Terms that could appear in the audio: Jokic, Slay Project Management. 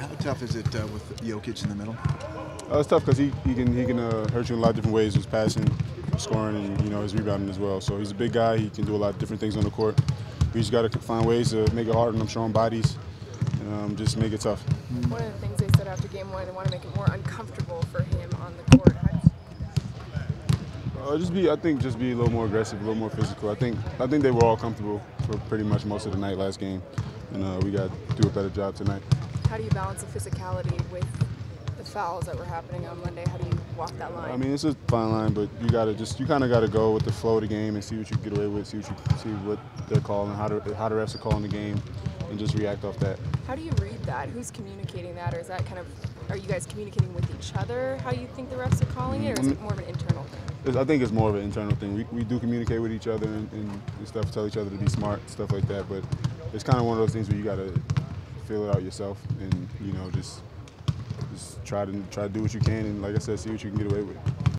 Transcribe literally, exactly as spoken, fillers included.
How tough is it uh, with Jokic in the middle? Uh, it's tough because he, he can he can uh, hurt you in a lot of different ways with passing, scoring, and you know his rebounding as well. So he's a big guy. He can do a lot of different things on the court. We just got to find ways to make it hard on them strong bodies and um, just make it tough. One of the things they said after game one, they want to make it more uncomfortable for him on the court. Uh, just be, I think, just be a little more aggressive, a little more physical. I think I think they were all comfortable for pretty much most of the night last game, and uh, we got to do a better job tonight. How do you balance the physicality with the fouls that were happening on Monday? How do you walk that line? I mean, it's a fine line, but you gotta just you kind of gotta go with the flow of the game and see what you can get away with, see what you see what they're calling, how the how the refs are calling the game, and just react off that. How do you read that? Who's communicating that, or is that kind of are you guys communicating with each other? How you think the refs are calling it, or is it more of an internal thing? I think it's more of an internal thing. We we do communicate with each other and, and stuff, tell each other to be smart, stuff like that. But it's kind of one of those things where you gotta feel it out yourself, and you know, just just try to try to do what you can, and like I said, see what you can get away with.